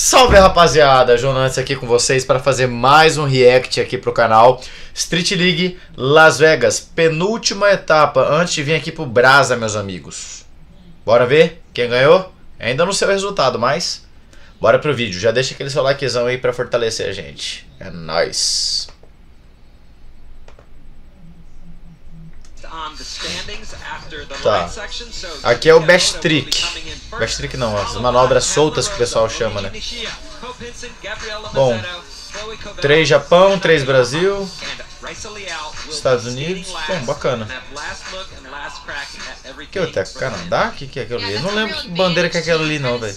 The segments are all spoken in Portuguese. Salve, rapaziada! João Nantes aqui com vocês para fazer mais um react aqui pro canal. Street League Las Vegas, penúltima etapa, antes de vir aqui pro Brasa, meus amigos. Bora ver quem ganhou? Ainda não sei o resultado, mas bora pro vídeo. Já deixa aquele seu likezão aí para fortalecer a gente. É nóis! Tá. Aqui é o best trick. Best trick não, as manobras soltas que o pessoal chama, né? Bom, 3 Japão, 3 Brasil, Estados Unidos. Bom, bacana. Que outra? Canadá? O que é aquilo ali? Eu não lembro que bandeira que é aquela ali não, velho.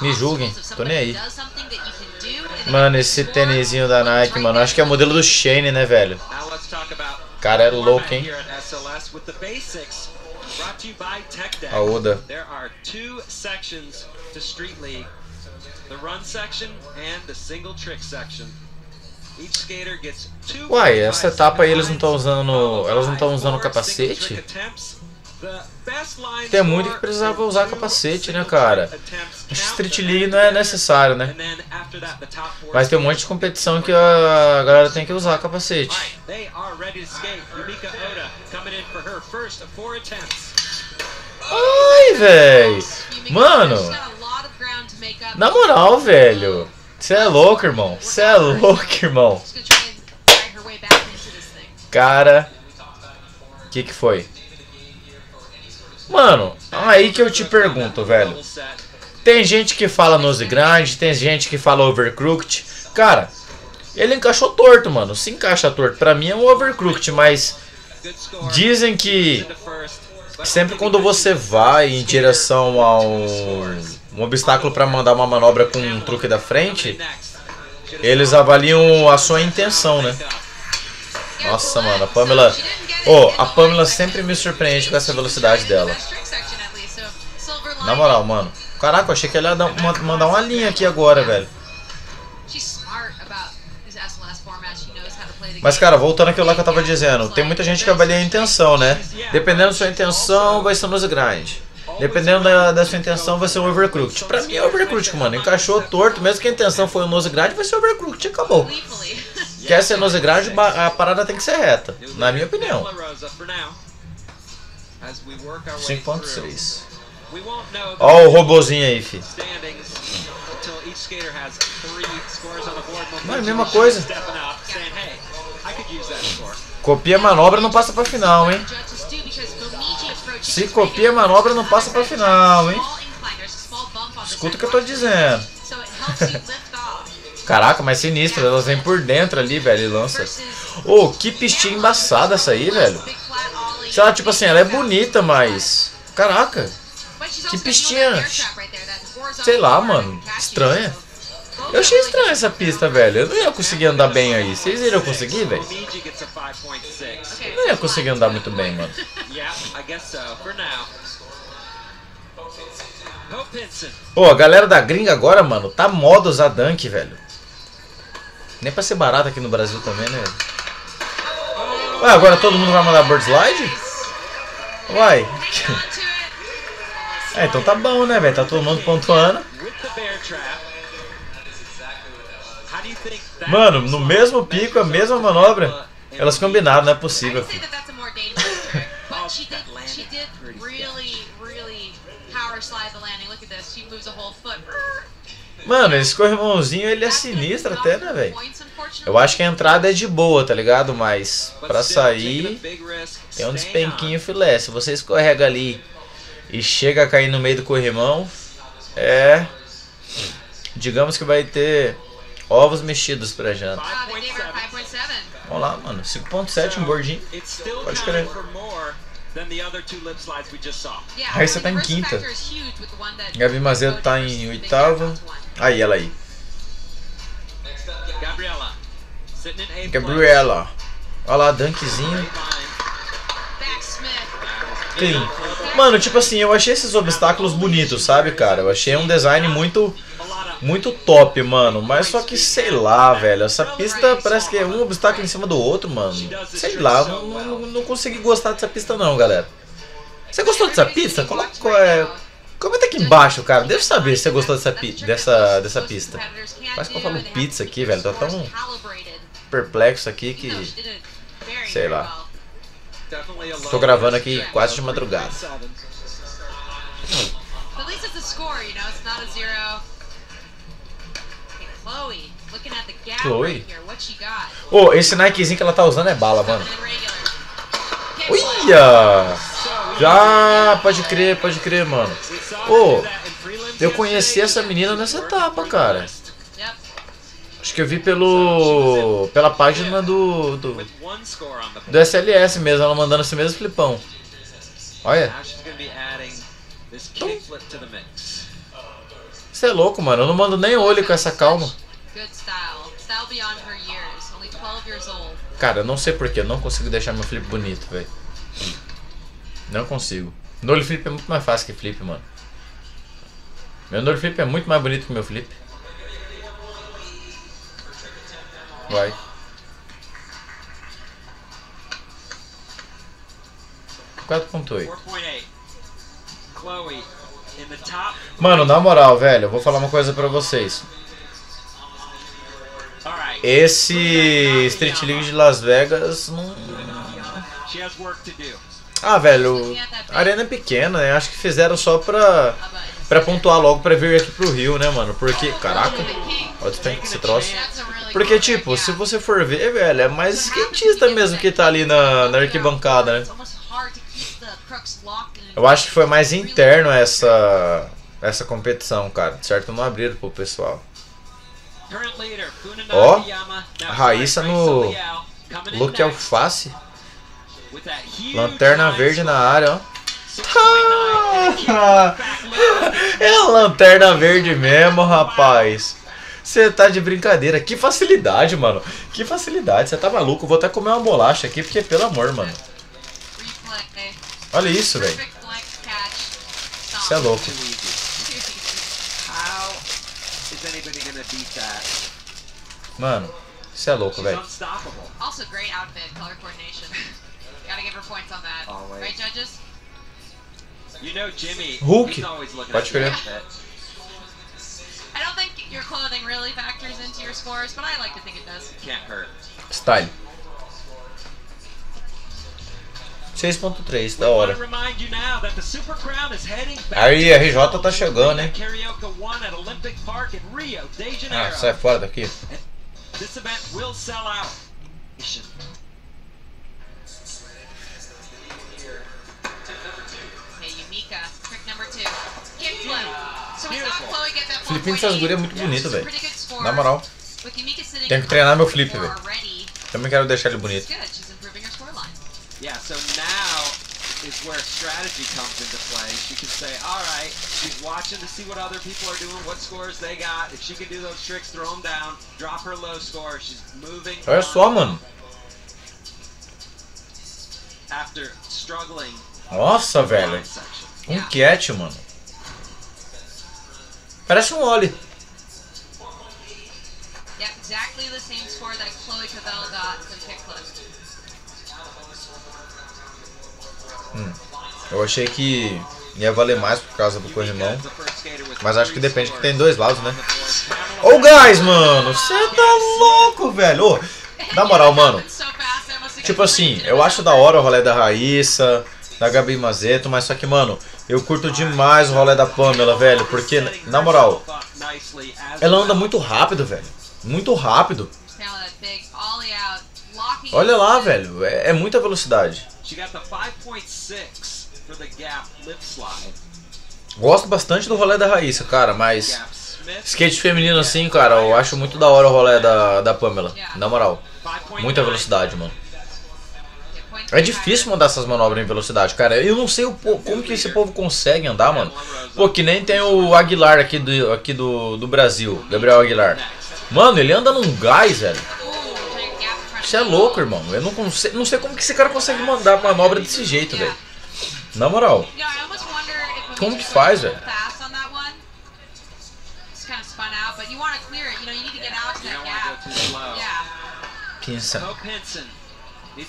Me julguem, tô nem aí. Mano, esse tênisinho da Nike, mano. Acho que é o modelo do Shane, né, velho? Cara, é louco, hein? A Oda. Uai, essa etapa aí eles não estão usando. Elas não estão usando capacete? Tem muito que precisava usar capacete, né, cara? Street League não é necessário, né? Mas tem um monte de competição que a galera tem que usar capacete. Ai, velho! Mano! Na moral, velho! Você é louco, irmão! Você é louco, irmão! Cara, que foi? Mano, aí que eu te pergunto, velho. Tem gente que fala nose grande, tem gente que fala overcrooked. Cara, ele encaixou torto, mano. Se encaixa torto, pra mim é um overcrooked, mas dizem que sempre quando você vai em direção a um obstáculo pra mandar uma manobra com um truque da frente, eles avaliam a sua intenção, né? Nossa, mano, a Pamela... Oh, a Pamela sempre me surpreende com essa velocidade dela. Na moral, mano. Caraca, eu achei que ela ia mandar uma linha aqui agora, velho. Mas, cara, voltando aquilo lá que eu tava dizendo. Tem muita gente que avalia a intenção, né? Dependendo da sua intenção, vai ser nose grind. Dependendo da sua intenção, vai ser um overcrooked. Pra mim é overcrooked, mano. Encaixou torto. Mesmo que a intenção foi um nose grind, vai ser overcrooked. Acabou. Quer ser nose grande, a parada tem que ser reta, na minha opinião. 5.6. Ó o robozinho aí, fi. Mano, mesma coisa. Copia a manobra, não passa pra final, hein? Se copia a manobra, não passa pra final, hein? Escuta o que eu tô dizendo. Caraca, mas sinistra, elas vêm por dentro ali, velho, e lança. Ô, que pistinha embaçada essa aí, velho. Sei lá, tipo assim, ela é bonita, mas... Caraca, que pistinha... Sei lá, mano, estranha. Eu achei estranha essa pista, velho. Eu não ia conseguir andar bem aí. Vocês iriam conseguir, velho? Eu não ia conseguir andar muito bem, mano. Pô, a galera da gringa agora, mano, tá moda usar dunk, velho. Nem pra ser barato aqui no Brasil também, né? Ué, agora todo mundo vai mandar board slide? Uai. É, então tá bom, né, velho? Tá todo mundo pontuando. Mano, no mesmo pico, a mesma manobra. Elas combinaram, não é possível, filho. Mano, esse corrimãozinho, ele é sinistro até, né, velho? Eu acho que a entrada é de boa, tá ligado? Mas pra sair é um despenquinho filé. Se você escorrega ali e chega a cair no meio do corrimão, é... Digamos que vai ter ovos mexidos pra janta. Vamos lá, mano. 5.7, um gordinho. Pode crer. Aí você tá em quinta. Gabi Mazetto tá em oitava. Aí, ela aí. Gabriela. Olha lá, dunkzinho. Clean. Mano, tipo assim, eu achei esses obstáculos bonitos, sabe, cara? Eu achei um design muito top, mano. Mas só que, sei lá, velho. Essa pista parece que é um obstáculo em cima do outro, mano. Sei lá, não consegui gostar dessa pista não, galera. Você gostou dessa pista? Coloca, Comenta aqui embaixo, cara. Deixa eu saber se você gostou dessa pista. Quase que eu falo pizza aqui, velho. Tô tão perplexo aqui que... sei lá. Tô gravando aqui quase de madrugada. Chloe? Oh, esse Nikezinho que ela tá usando é bala, mano. Uia! Já, pode crer, mano. Pô, eu conheci essa menina nessa etapa, cara. Acho que eu vi pela página do SLS mesmo, ela mandando esse mesmo flipão. Olha. Você é louco, mano. Eu não mando nem olho com essa calma. Cara, eu não sei porquê, eu não consigo deixar meu flip bonito, velho. Não consigo. Nole flip é muito mais fácil que flip, mano. Meu nole flip é muito mais bonito que meu flip. Vai. $4.8. Mano, na moral, velho, eu vou falar uma coisa pra vocês. Esse Street League de Las Vegas não... Ah, velho, a arena é pequena, né? Acho que fizeram só pra pontuar logo pra vir aqui pro Rio, né, mano? Porque, caraca, olha o que você trouxe. Porque, tipo, se você for ver, velho, é mais skatista mesmo que tá ali na arquibancada, né? Eu acho que foi mais interno essa competição, cara. Certo? Não abriram pro pessoal. Ó, a Rayssa no look alface. Lanterna verde na área, ó. É a lanterna verde mesmo, rapaz. Você tá de brincadeira. Que facilidade, mano. Que facilidade. Você tá maluco. Vou até comer uma bolacha aqui, porque pelo amor, mano. Olha isso, velho. Você é louco. Mano, você é louco, velho. Hulk, pode escolher. Style. 6.3, da hora. Aí, a RJ tá chegando, né? Ah, sai fora daqui. O flipinho dessas gurias é muito bonito, velho. Na moral. Tenho que treinar meu flip, velho. Também quero deixar ele bonito. Yeah, so now is where strategy comes into play. She can say, all right, she's watching to see what other people are doing, what scores they got. If she can do those tricks, throw them down, drop her low score. She's moving. Olha só, mano. After struggling. Nossa, velho. Catch, mano. Parece um ollie. Yeah, exactly the same score that Chloe Covell got for the kickflip. Eu achei que ia valer mais por causa do corrimão, mas acho que depende, que tem dois lados, né? Ô, guys, mano, você tá louco, velho. Na moral, mano, tipo assim, eu acho da hora o rolê da Rayssa, da Gabi Mazetto, mas só que, mano, eu curto demais o rolê da Pamela, velho, porque, na moral, ela anda muito rápido, velho, muito rápido. Olha lá, velho, é muita velocidade. Gosto bastante do rolê da Rayssa, cara, mas skate feminino assim, cara, eu acho muito da hora o rolê da Pamela, na moral. Muita velocidade, mano. É difícil mandar essas manobras em velocidade, cara. Eu não sei como que esse povo consegue andar, mano. Pô, que nem tem o Aguilar aqui do Brasil, Gabriel Aguilar. Mano, ele anda num gás, velho. Você é louco, irmão. Eu não sei como que esse cara consegue mandar manobra desse jeito, velho. Na moral. Como que faz, velho?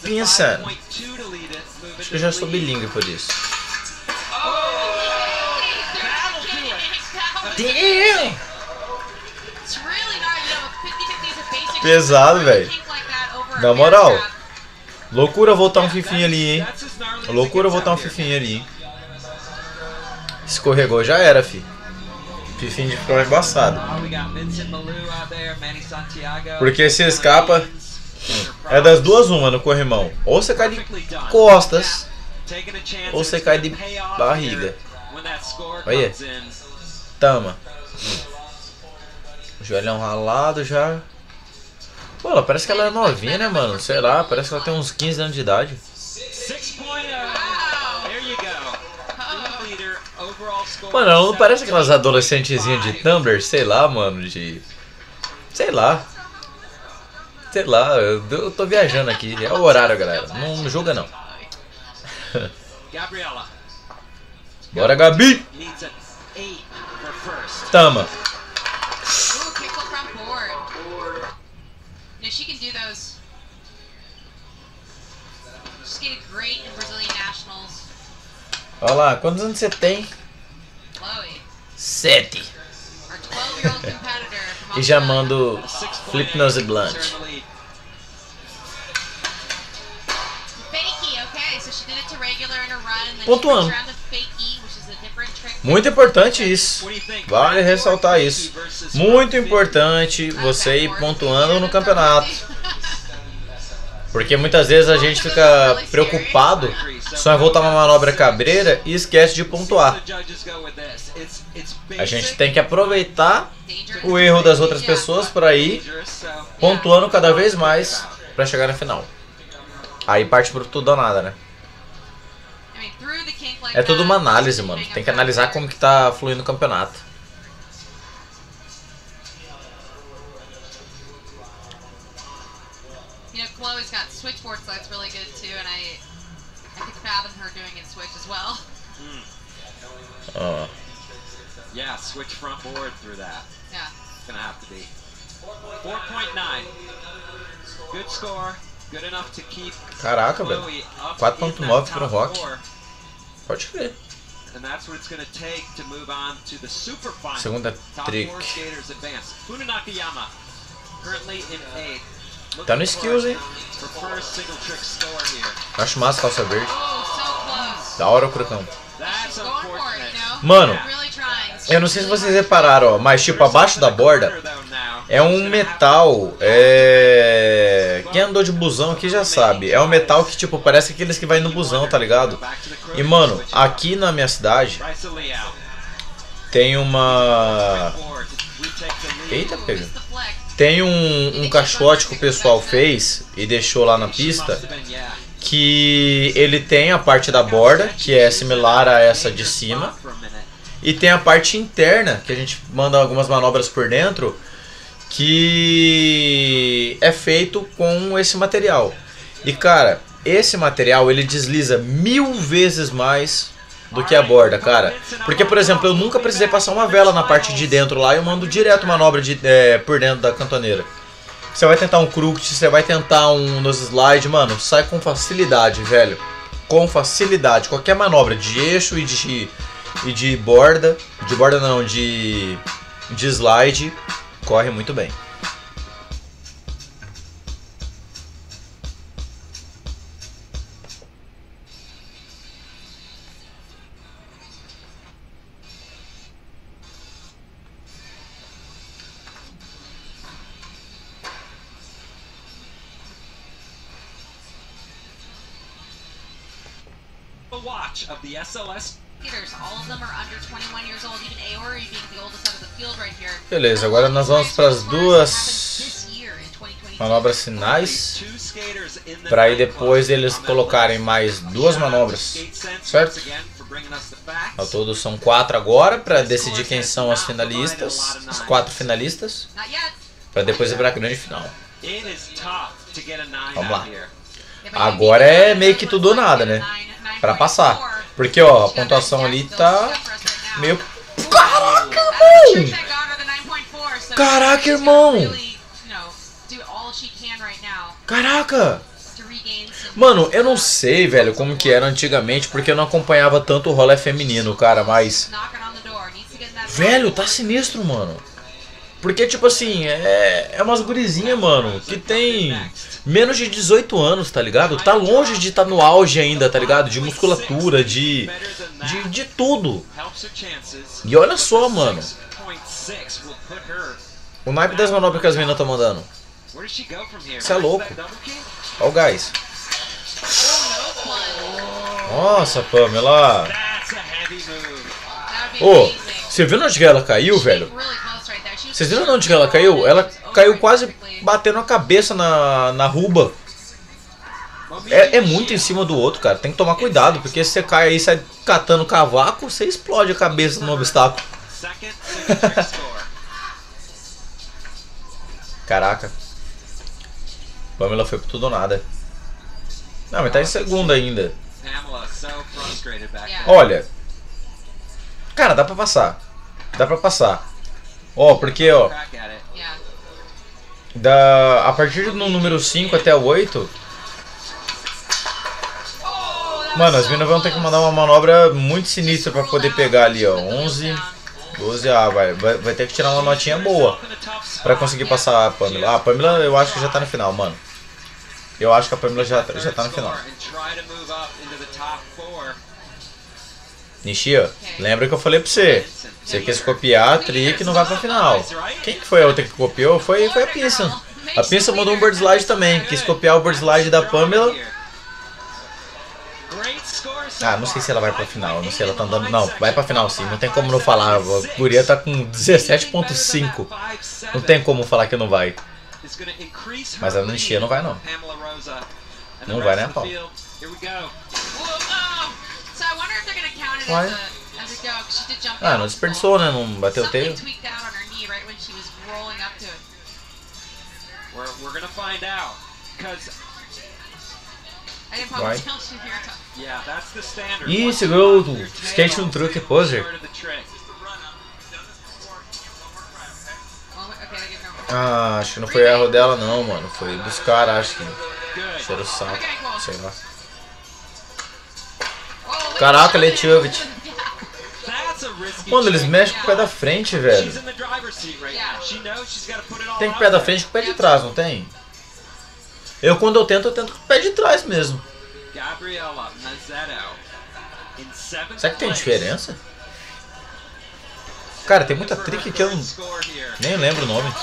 Pinson. Acho que eu já sou bilíngue por isso. Damn! Pesado, velho. Na moral. Loucura voltar um fifinho ali, hein? Loucura voltar um fifinho ali, hein? Escorregou, já era, fi. Fifinho de ficou embaçado. Porque se escapa... É das duas uma no corrimão. Ou você cai de costas, ou você cai de barriga. Olha. Tama. Joelhão ralado já. Pô, ela parece que ela é novinha, né, mano? Sei lá, parece que ela tem uns 15 anos de idade. Mano, ela não parece aquelas adolescentezinhas de Tumblr? Sei lá, mano, de... Sei lá. Sei lá, eu tô viajando aqui. É o horário, galera. Não julga, não. Bora, Gabi! Tama. She can do those. She's getting great in Brazilian nationals. Olha lá, quantos anos você tem? Chloe. 7. Our 12-year-old competitor from e já mando flip nose blunt. Pontuando. Muito importante isso, vale ressaltar isso. Muito importante você ir pontuando no campeonato. Porque muitas vezes a gente fica preocupado, só em voltar uma manobra cabreira e esquece de pontuar. A gente tem que aproveitar o erro das outras pessoas para ir pontuando cada vez mais para chegar na final. Aí parte pro tudo ou nada, né? É toda uma análise, mano. Tem que analisar como que tá fluindo o campeonato. Oh. Yeah, switch front board through that. Yeah. It's gonna have to be 4.9. Good score. Good enough to keep. Caraca, velho. 4.9 pro Rock. Pode crer. Segunda trick. Tá no skills, hein? Acho massa a calça verde. Da hora o crocão. Mano, eu não sei se vocês repararam, ó, mas tipo, abaixo da borda é um metal. Quem andou de busão aqui já sabe. É um metal que tipo, parece aqueles que vai no busão, tá ligado? E mano, aqui na minha cidade tem uma... Eita, pega. Tem um caixote que o pessoal fez e deixou lá na pista, que ele tem a parte da borda, que é similar a essa de cima, e tem a parte interna, que a gente manda algumas manobras por dentro, que é feito com esse material. E cara, esse material ele desliza 1000 vezes mais do que a borda, cara. Porque, por exemplo, eu nunca precisei passar uma vela na parte de dentro lá, eu mando direto manobra por dentro da cantoneira. Você vai tentar um crux, você vai tentar um nose slide, mano, sai com facilidade, velho. Com facilidade. Qualquer manobra de eixo e de borda. De borda não, de slide. Corre muito bem. Watch of the SLS. All of them are under 21 years old, even Aori being the oldest out of the field right here. Beleza, agora nós vamos para as duas manobras finais, para aí depois eles colocarem mais duas manobras, certo? Ao todo são 4 agora, para decidir quem são as finalistas, os 4 finalistas, para depois ir para a grande final. Vamos lá. Agora é meio que tudo ou nada, né? Pra passar. Porque, ó, a pontuação ali tá meio... Caraca, mano! Caraca, irmão! Caraca! Mano, eu não sei, velho, como que era antigamente, porque eu não acompanhava tanto o rolê feminino, cara, mas... Velho, tá sinistro, mano. Porque, tipo assim, é umas gurizinhas, mano, que tem menos de 18 anos, tá ligado? Tá longe de estar no auge ainda, tá ligado? De musculatura, de tudo. E olha só, mano, o naipe das manobras que as meninas estão mandando. Isso é louco. Olha o gás. Nossa, Pamela. Ô, você viu onde ela caiu, velho? Vocês viram onde ela caiu? Ela caiu quase batendo a cabeça na ruba. É muito em cima do outro, cara. Tem que tomar cuidado, porque se você cai aí e sai catando cavaco, você explode a cabeça no obstáculo. Caraca. Pamela foi por tudo ou nada. Não, mas tá em segundo ainda. Olha. Cara, dá pra passar. Dá pra passar. Ó, porque, ó, a partir do número 5 até o 8, mano, as meninas vão ter que mandar uma manobra muito sinistra pra poder pegar ali, ó, 11, 12, ah, vai ter que tirar uma notinha boa pra conseguir passar a Pamela. Ah, a Pamela eu acho que já tá no final, mano. Eu acho que a Pamela já tá no final. Nishia, lembra que eu falei pra você. Você quis copiar a Tri que não vai pra final. Quem que foi a outra que copiou? Foi a Pinson. A Pinson mandou um board slide também. Quis copiar o board slide da Pamela. Ah, não sei se ela vai pra final. Não sei, ela tá andando. Não, vai pra final sim. Não tem como não falar. A guria tá com 17.5. Não tem como falar que não vai. Mas a Nishia não vai, não. Não vai, né, Paul? Uai. Ah, não desperdiçou, né? Não bateu o teio. Uai. Ih, segurou o skate no truque, poser. Ah, acho que não foi erro dela não, mano. Foi dos caras, acho que. Cheiro salto, sei lá. Caraca, Letiovich. Mano, eles mexem com o pé da frente, velho. Tem que pé da frente com o pé de trás, não tem? Eu, quando eu tento com o pé de trás mesmo. Será que tem diferença? Cara, tem muita trick que eu nem lembro o nome.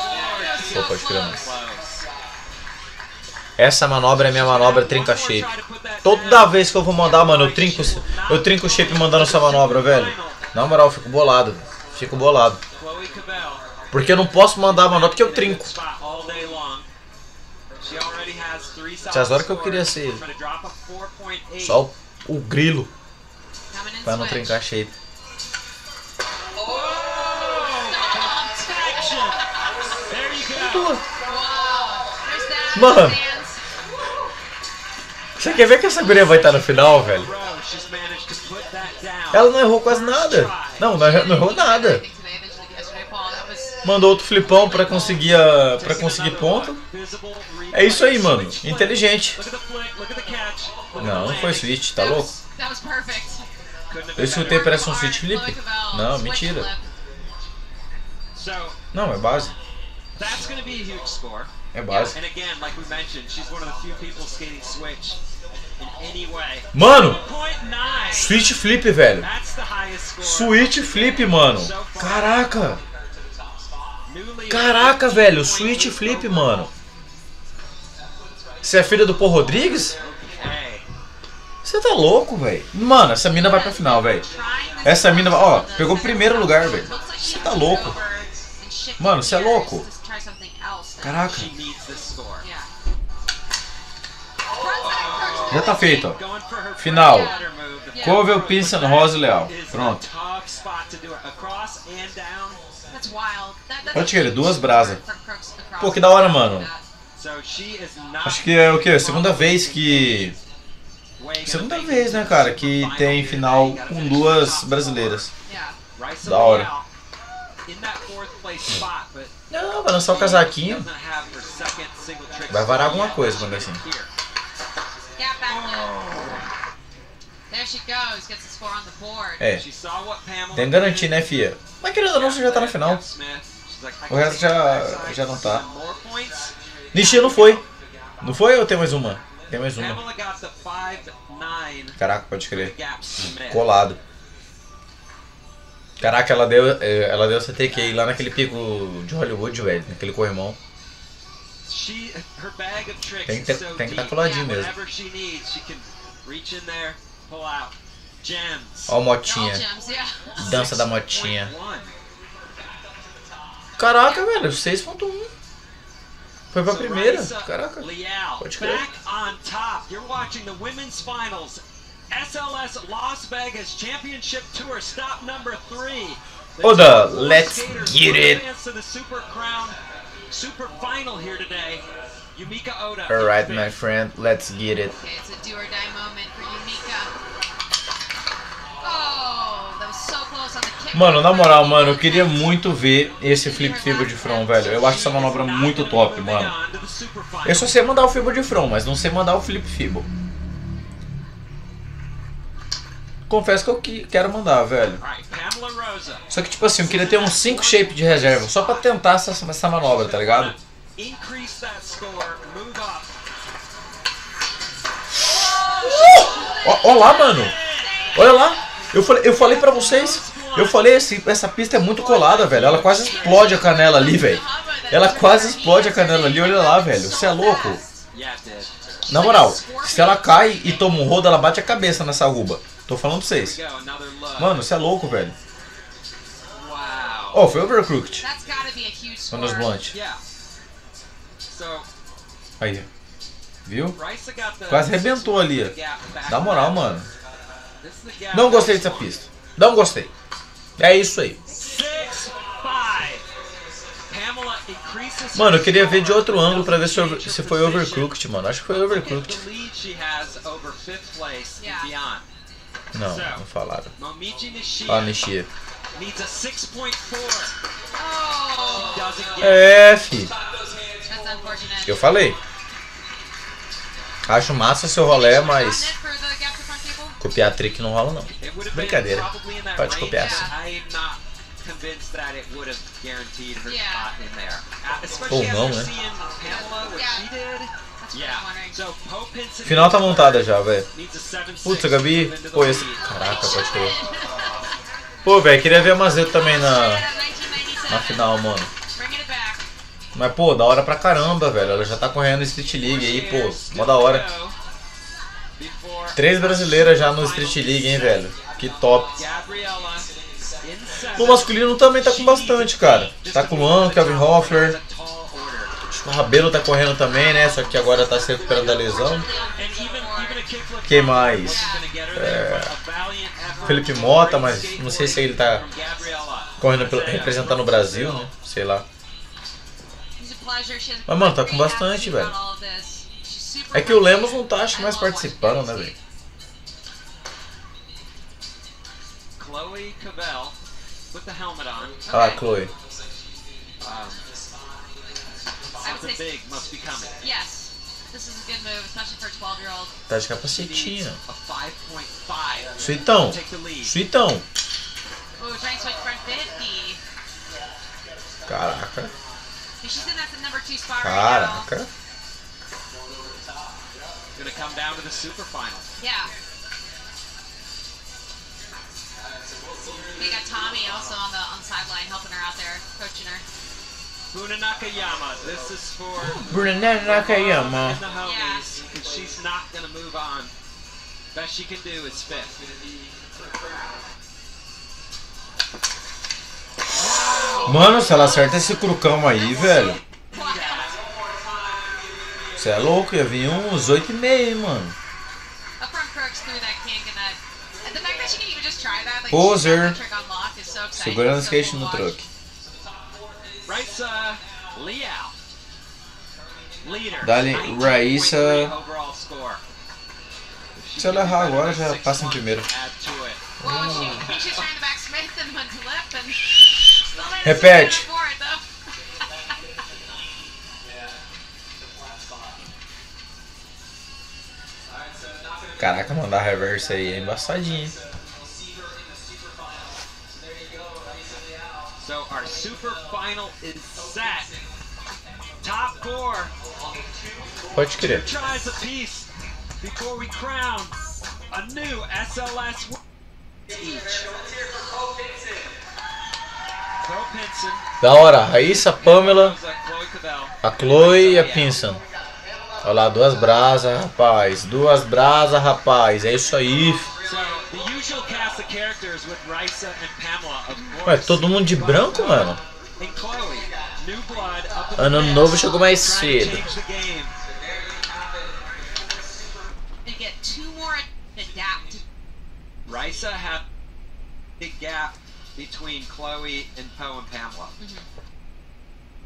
Pô, pode crer, não. Essa manobra é minha manobra trinca shape. Toda vez que eu vou mandar, mano, eu trinco shape mandando essa manobra, velho. Na moral, eu fico bolado. Fico bolado. Porque eu não posso mandar a manobra porque eu trinco. Tinha as horas que eu queria ser. Só o grilo. Pra não trincar shape. Mano, você quer ver que essa guria vai estar no final, velho? Ela não errou quase nada. Não errou nada. Mandou outro flipão pra conseguir, ponto. É isso aí, mano. Inteligente. Não foi switch, tá louco? Eu escutei, parece um switch flip. Não, mentira. Não, é base. É básico. Mano! Switch flip, velho. Switch flip, mano. Caraca! Caraca, velho. Switch flip, mano. Você é filha do Paul Rodrigues? Você tá louco, velho. Mano, essa mina vai pra final, velho. Essa mina vai... Ó, pegou o primeiro lugar, velho. Você tá louco. Mano, você é louco. Caraca. Já tá feito, ó. Final. Covell, Pinson, Rayssa Leal. Pronto. Pode tirar duas brasas. Pô, que da hora, mano. Acho que é o quê? Segunda vez que... Segunda vez, né, cara? Que tem final com duas brasileiras. Da hora. Não, vai lançar o casaquinho. Vai varar alguma coisa quando é assim. É, tem garantir, né, fia? Mas querendo ou não, você já tá na final. O resto já não tá. Nishia não foi. Não foi ou tem mais uma? Tem mais uma. Caraca, pode crer. Colado. Caraca, ela deu CTK lá naquele pico de Hollywood, velho. Naquele corrimão. Tem que estar coladinho mesmo. Ó, motinha. Dança da motinha. Caraca, velho. 6.1. Foi pra primeira. Caraca. Pode crer. SLS Las Vegas Championship Tour stop number 3. Oda, let's get it. Super final here today. Yumika Oda. All right, my friend, let's get it. Okay, it's a do or die moment for Yumika. Oh, that was so close on the kick. Mano, na moral, mano, eu queria muito ver esse flip fibo de front, velho. Eu acho essa manobra muito top, mano. Eu só sei mandar o fibo de front, mas não sei mandar o flip fibo. Confesso que eu quero mandar, velho. Só que, tipo assim, eu queria ter uns 5 shape de reserva, só pra tentar essa manobra, tá ligado? Olha lá, mano. Olha lá. Eu falei pra vocês. Eu falei, essa pista é muito colada, velho. Ela quase explode a canela ali, velho. Ela quase explode a canela ali, olha lá, velho. Você é louco? Na moral, se ela cai e toma um rodo, ela bate a cabeça nessa ruba. Tô falando pra vocês. Mano, você é louco, velho. Oh, foi overcrooked. Manos blunt. Aí. Viu? Quase arrebentou ali, ó. Dá moral, mano. Não gostei dessa pista. Não gostei. É isso aí. Mano, eu queria ver de outro ângulo pra ver se foi overcrooked, mano. Acho que foi overcrooked. Não, não falaram. Ó, Nishia. É, fi. Eu falei. Acho massa seu rolê, mas... copiar trick não rola, não. Brincadeira. Pode copiar assim. Ou não, né? Final tá montada já, velho. Putz, a Gabi. Pô, esse. Caraca, pode crer. Pô, velho, queria ver a Mazetto também na final, mano. Mas, pô, da hora pra caramba, velho. Ela já tá correndo no Street League aí, pô. Mó da hora. 3 brasileiras já no Street League, hein, velho. Que top. O masculino também tá com bastante, cara. Tá com o Anko, Kevin Hoffer. O Rabelo tá correndo também, né? Só que agora tá se recuperando da lesão. Quem mais? Felipe Mota, mas não sei se ele tá correndo representando o Brasil, né? Sei lá. Mas, mano, tá com bastante, velho. É que o Lemos não tá, acho, mais participando, né, velho? Chloe Covell, with the helmet on. Ah, Chloe. Tá de capacetinho. Suitão. Suitão. Caraca. Caraca. They got Tommy also on the sideline helping her out there, coaching her. Bruna Nakayama, this is for Bruna Nakayama. Yeah. She's not gonna move on. Best she can do is fifth. Mano, se ela acerta esse crucão aí, velho. Você é louco, ia vir uns 8,5, mano. Poser. Segurando o skate no truque. Rayssa Leal. Dali, Rayssa. Se ela errar agora, já passa em primeiro. Repete. Caraca, mandar reversa aí é embaçadinho, hein? So our super final is set. Top four. Pode crer. Before we crown a new SLS each. Da hora, Rayssa, Pamela, a Chloe e a Pinson. Olha lá, duas brasas, rapaz. Duas brasas, rapaz. É isso aí. Ué, todo mundo de branco, mano. Ano novo chegou mais cedo. Rayssa had big gap between Chloe and Poe and Pamela.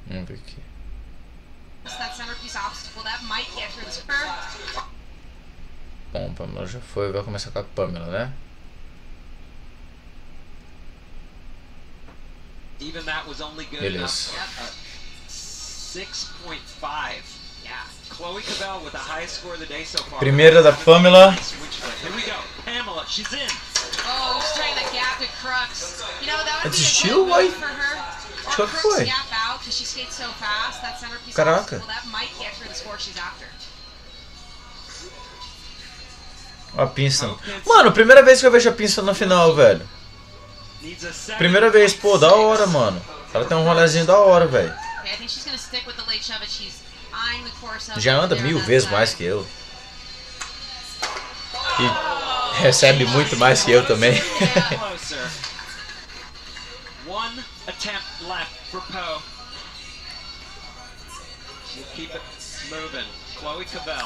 Vamos ver aqui. Bom, Pamela já foi, vai começar com a Pamela, né? Beleza. 6.5. Primeira da Pamela. Desistiu, uai? Acho que foi. Caraca. Ó a Pinson. Mano, primeira vez que eu vejo a Pinson na final, velho. Primeira vez, pô, da hora, mano. Ela tem um rolezinho da hora, velho. Já anda 1000 vezes mais que eu. E recebe muito mais que eu também.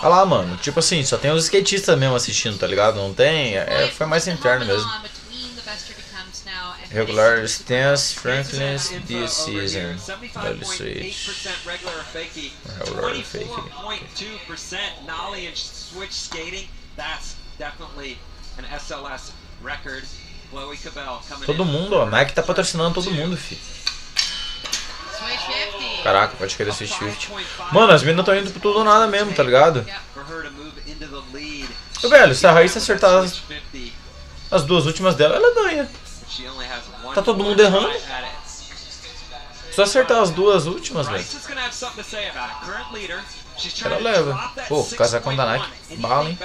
Olha lá, mano. Tipo assim, só tem os skatistas mesmo assistindo, tá ligado? Não tem? É, foi mais interno mesmo. Regular stance, Franklin's this season. Double switch. Regular fake. 24.2% nollie and switch skating. That's definitely an SLS record. Chloe Covell coming in. Todo mundo, a Nike tá patrocinando todo mundo, fi. Caraca, pode querer esse shift. Mano, as meninas estão indo pro tudo ou nada mesmo, tá ligado? Ô, velho, se a Rayssa acertar as duas últimas dela, ela ganha. Tá todo mundo errando. Só acertar as duas últimas, velho. Ela leva. Pô, casacão da Nike. Bala, hein?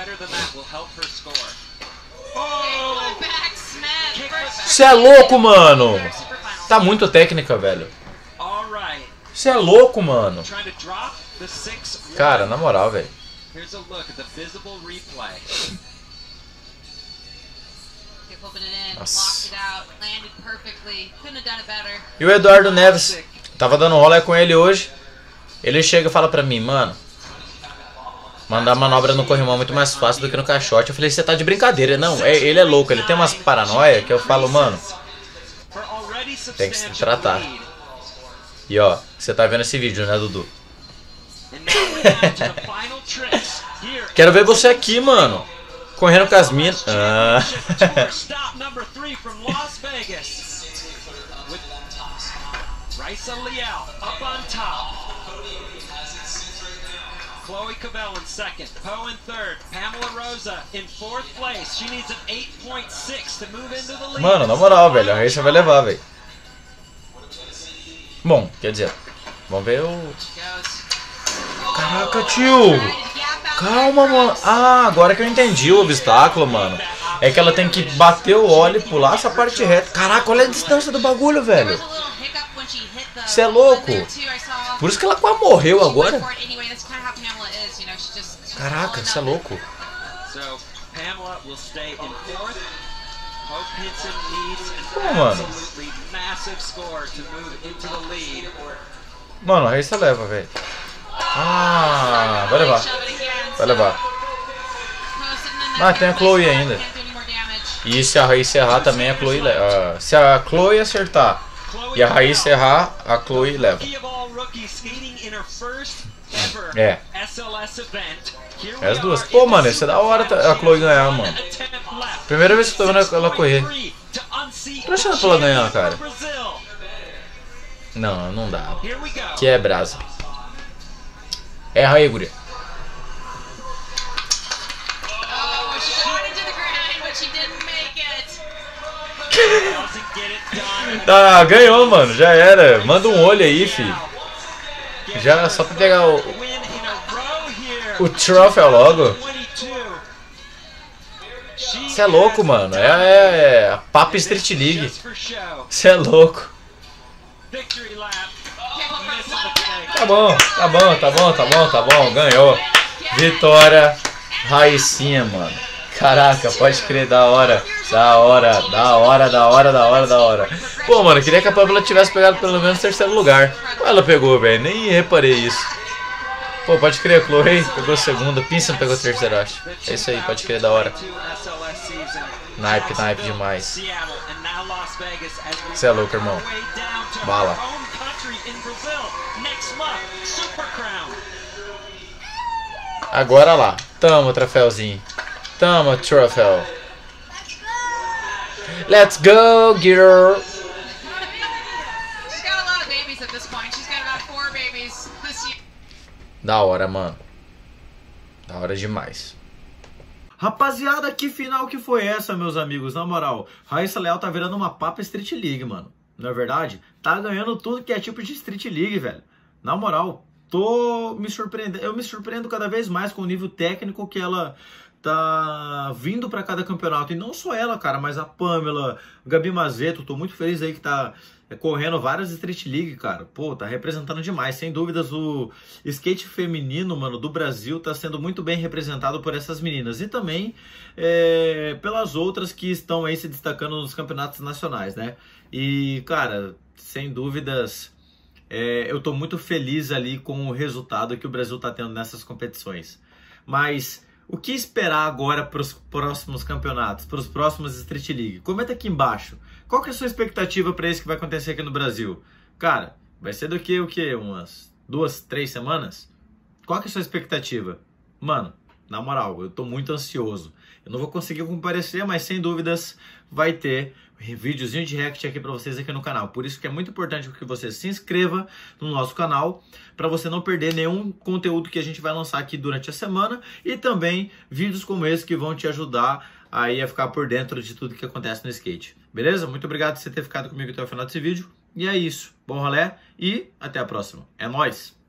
Você é louco, mano. Tá muito técnica, velho. Você é louco, mano. Cara, na moral, velho. Nossa. E o Eduardo Neves, tava dando rolê com ele hoje. Ele chega e fala pra mim, mano, mandar manobra no corrimão é muito mais fácil do que no caixote. Eu falei, você tá de brincadeira. Não, ele é louco, ele tem umas paranoia que eu falo, mano, tem que se tratar. E ó, você tá vendo esse vídeo, né, Dudu? Quero ver você aqui, mano, correndo com as minas. Ah. Mano, na moral, velho, a Rayssa vai levar, velho. Bom, quer dizer, vamos ver o... Caraca, tio! Calma, mano. Ah, agora que eu entendi o obstáculo, mano. É que ela tem que bater o óleo e pular essa parte reta. Caraca, olha a distância do bagulho, velho. Você é louco. Por isso que ela quase morreu agora. Caraca, você é louco. Pô, mano. Mano, aí você leva, velho. Ah, vai levar. Vai levar. Ah, tem a Chloe ainda. E se a Rayssa errar também, a Chloe leva. Se a Chloe acertar e a Rayssa errar, a Chloe leva. É. É as duas. Pô, mano, isso é da hora a Chloe ganhar, mano. Primeira vez que eu tô vendo ela correr. Tô achando pra ela ganhar, cara. Não, não dá. Que é brasa. Erra aí, guria. Ah, ganhou, mano. Já era. Manda um olho aí, filho. Já só pra pegar o troféu logo. Você é louco, mano. É papo Street League. Você é louco. Tá bom, tá bom, tá bom, tá bom, tá bom. Ganhou. Vitória. Raissinha, mano. Caraca, pode crer, da hora. Da hora, da hora, da hora, da hora, da hora. Pô, mano, queria que a Pamela tivesse pegado pelo menos o terceiro lugar. Ela pegou, velho. Nem reparei isso. Pô, pode crer, Chloe pegou o segundo. Pinson pegou o terceiro, acho. É isso aí, pode crer, da hora. Naipe, naipe demais. Você é louco, irmão. Bala. Agora lá. Tamo, troféuzinho. Tamo, troféu. Let's go, girl. Da hora, mano. Da hora demais. Rapaziada, que final que foi essa, meus amigos? Na moral, Rayssa Leal tá virando uma papa Street League, mano. Não é verdade? Tá ganhando tudo que é tipo de Street League, velho. Na moral, tô me surpreendendo. Eu me surpreendo cada vez mais com o nível técnico que ela tá vindo pra cada campeonato. E não só ela, cara, mas a Pamela, Gabi Mazetto. Tô muito feliz aí que tá correndo várias Street League, cara. Pô, tá representando demais. Sem dúvidas, o skate feminino, mano, do Brasil tá sendo muito bem representado por essas meninas. E também pelas outras que estão aí se destacando nos campeonatos nacionais, né? E, cara, sem dúvidas, eu tô muito feliz ali com o resultado que o Brasil tá tendo nessas competições. Mas o que esperar agora para os próximos campeonatos, para os próximos Street League? Comenta aqui embaixo. Qual que é a sua expectativa para isso que vai acontecer aqui no Brasil? Cara, vai ser daqui o quê? Umas 2, 3 semanas? Qual que é a sua expectativa? Mano, na moral, eu tô muito ansioso. Eu não vou conseguir comparecer, mas sem dúvidas vai ter videozinho de react aqui para vocês aqui no canal. Por isso que é muito importante que você se inscreva no nosso canal, para você não perder nenhum conteúdo que a gente vai lançar aqui durante a semana, e também vídeos como esse que vão te ajudar aí a ficar por dentro de tudo que acontece no skate. Beleza? Muito obrigado por você ter ficado comigo até o final desse vídeo. E é isso. Bom rolê e até a próxima. É nóis!